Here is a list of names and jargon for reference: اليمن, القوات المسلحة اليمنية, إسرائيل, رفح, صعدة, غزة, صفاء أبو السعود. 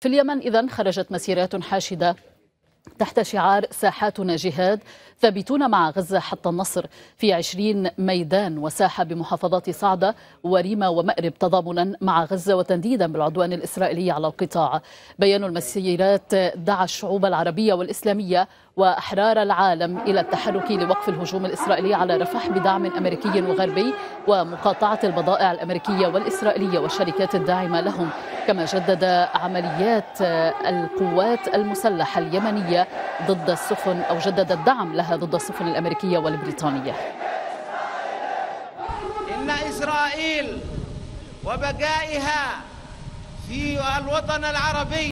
في اليمن إذن خرجت مسيرات حاشدة تحت شعار ساحاتنا جهاد، ثابتون مع غزة حتى النصر في 20 ميدان وساحة بمحافظات صعدة وريمة ومأرب، تضامنا مع غزة وتنديدا بالعدوان الإسرائيلي على القطاع. بيان المسيرات دعا الشعوب العربية والإسلامية وأحرار العالم إلى التحرك لوقف الهجوم الإسرائيلي على رفح بدعم أمريكي وغربي ومقاطعة البضائع الأمريكية والإسرائيلية والشركات الداعمة لهم، كما جدد عمليات القوات المسلحة اليمنية ضد السفن أو جدد الدعم لها ضد السفن الأمريكية والبريطانية. إن إسرائيل وبقائها في الوطن العربي